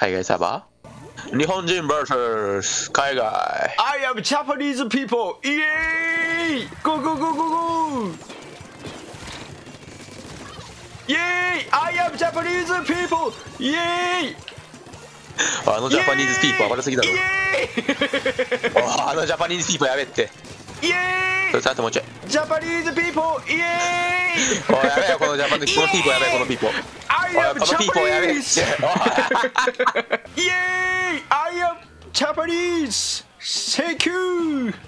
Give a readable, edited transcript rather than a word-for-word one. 海外サーバー日本人 vs 海外 I am Japanese people! イエーイ Go go go go go! イエーイ I am Japanese people! イエーイあのジャパニーズピーポ暴れすぎだろあのジャパニーズピーポやべってイエーイそれちゃんともうちょいジャパニーズピーポイエーイおいやべえよこのジャパニーズこのピーポやべえこのピーポI am Japanese! Yay! I am Japanese! Thank you!